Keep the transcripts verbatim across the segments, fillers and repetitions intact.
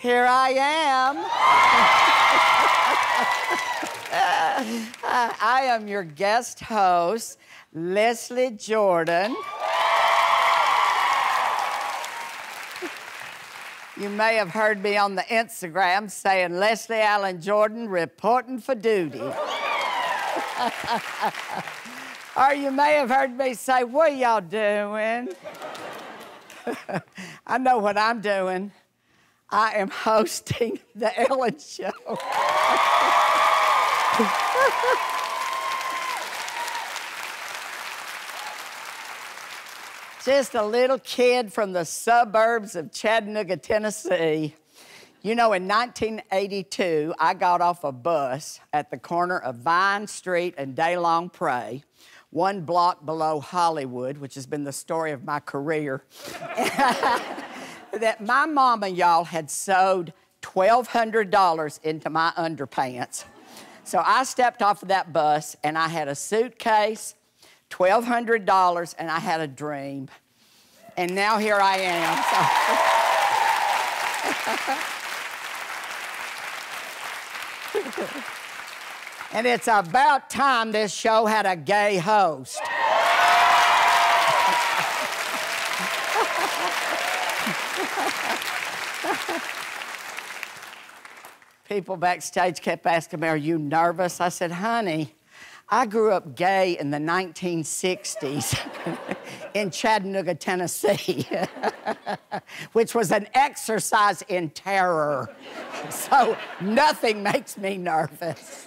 Here I am. uh, I am your guest host, Leslie Jordan. You may have heard me on the Instagram saying, Leslie Allen Jordan reporting for duty. Or you may have heard me say, what are y'all doing? I know what I'm doing. I am hosting The Ellen Show. Just a little kid from the suburbs of Chattanooga, Tennessee. You know, in nineteen eighty-two, I got off a bus at the corner of Vine Street and Daylong Prey, one block below Hollywood, which has been the story of my career. That my mama, y'all, had sewed twelve hundred dollars into my underpants. So I stepped off of that bus, and I had a suitcase, twelve hundred dollars, and I had a dream. And now here I am. So. And it's about time this show had a gay host. People backstage kept asking me, are you nervous? I said, honey, I grew up gay in the nineteen sixties in Chattanooga, Tennessee, which was an exercise in terror. So nothing makes me nervous.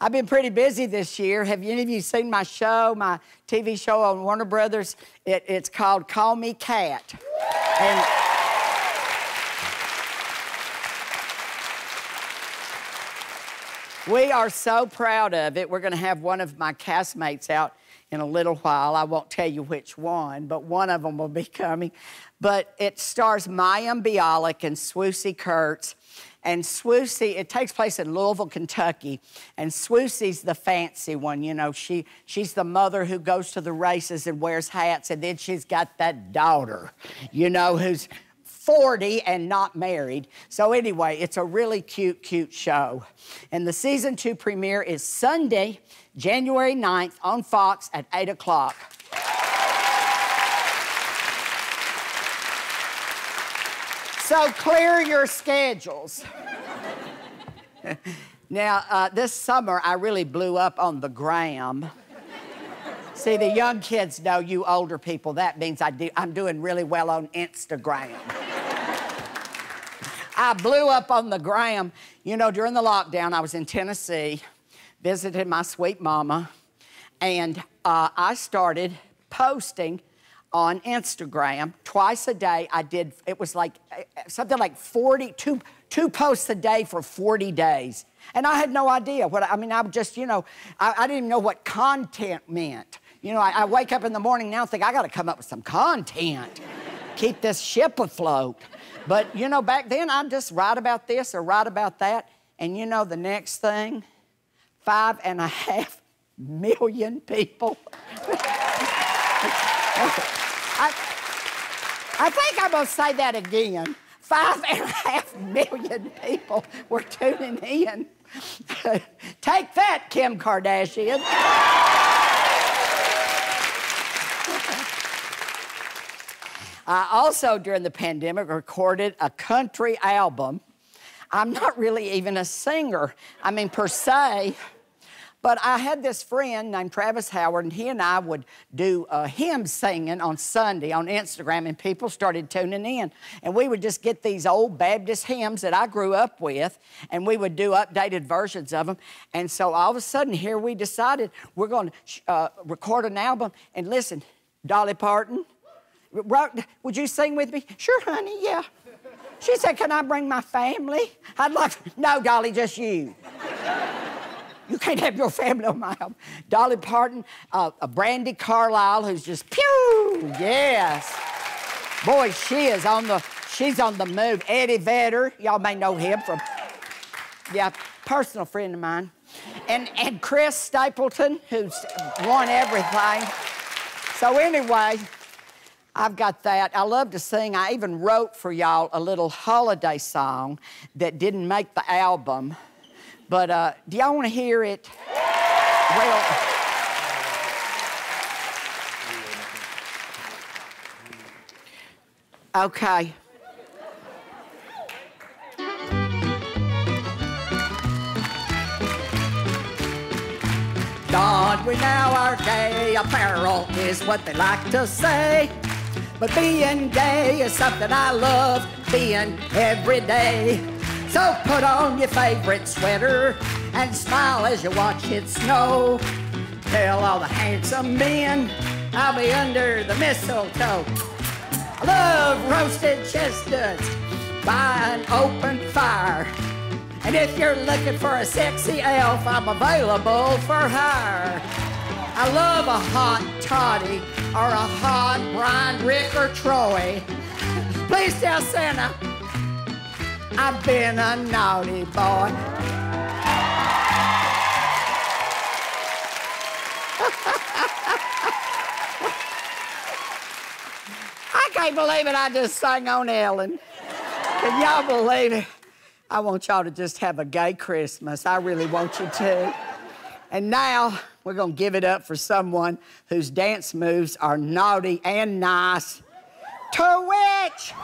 I've been pretty busy this year. Have any of you seen my show, my T V show on Warner Brothers? It, it's called Call Me Cat. And we are so proud of it. We're going to have one of my castmates out in a little while. I won't tell you which one, but one of them will be coming. But it stars Mayim Bialik and Swoosie Kurtz. And Swoosie, it takes place in Louisville, Kentucky. And Swoosie's the fancy one, you know. She, she's the mother who goes to the races and wears hats. And then she's got that daughter, you know, who's forty and not married. So anyway, it's a really cute, cute show. And the season two premiere is Sunday, January ninth on Fox at eight o'clock. So clear your schedules. Now, uh, this summer, I really blew up on the gram. See, the young kids know, you older people, that means I do, I'm doing really well on Instagram. I blew up on the gram. You know, during the lockdown, I was in Tennessee, visited my sweet mama, and uh, I started posting on Instagram twice a day. I did, it was like something like forty-two, two posts a day for forty days. And I had no idea what, I mean, I just, you know, I, I didn't even know what content meant. You know, I, I wake up in the morning now and think, I gotta come up with some content. Keep this ship afloat. But, you know, back then, I'd just write about this or write about that. And you know the next thing? Five and a half million people. I, I think I'm gonna say that again. Five and a half million people were tuning in. Take that, Kim Kardashian. I also, during the pandemic, recorded a country album. I'm not really even a singer, I mean, per se, but I had this friend named Travis Howard, and he and I would do uh, hymn singing on Sunday on Instagram, and people started tuning in. And we would just get these old Baptist hymns that I grew up with, and we would do updated versions of them. And so all of a sudden, here we decided we're going to uh, record an album. And listen, Dolly Parton, would you sing with me? Sure, honey, yeah. She said, can I bring my family? I'd like to. No, Dolly, just you. You can't have your family on my album. Dolly Parton, uh, Brandi Carlile, who's just pew, yes. Boy, she is on the, she's on the move. Eddie Vedder, y'all may know him from, yeah, personal friend of mine. And, and Chris Stapleton, who's won everything. So anyway, I've got that. I love to sing. I even wrote for y'all a little holiday song that didn't make the album. But uh, do y'all want to hear it? Well, okay. God, we know our gay apparel is what they like to say. But being gay is something I love, being every day. So put on your favorite sweater and smile as you watch it snow. Tell all the handsome men I'll be under the mistletoe. I love roasted chestnuts by an open fire. And if you're looking for a sexy elf, I'm available for hire. I love a hot toddy or a hot Brian, Rick, or Troy. Please tell Santa I've been a naughty boy. I can't believe it. I just sang on Ellen. Can y'all believe it? I want y'all to just have a gay Christmas. I really want you to. And now we're gonna give it up for someone whose dance moves are naughty and nice. tWitch!